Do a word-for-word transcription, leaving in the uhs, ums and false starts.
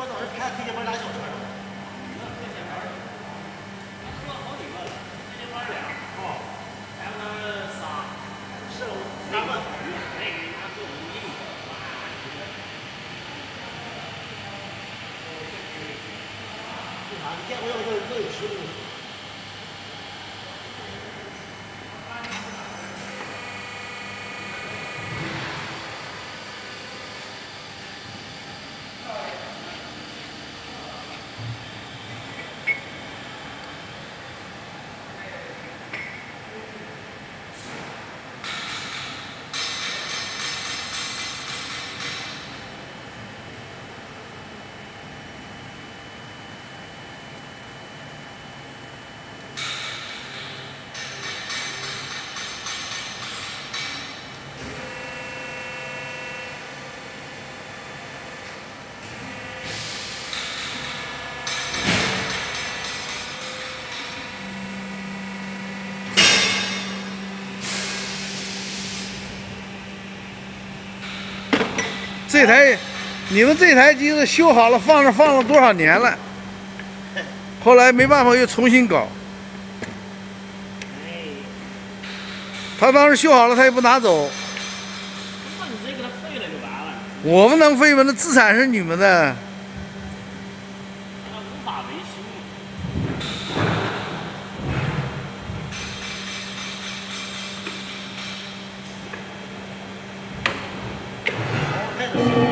关老师开推荐班打小车。 这台，你们这台机子修好了，放着放了多少年了？后来没办法又重新搞。他当时修好了，他也不拿走。那你直接给他废了就完了。我们能废吗？那资产是你们的。那无法维修。Thank you.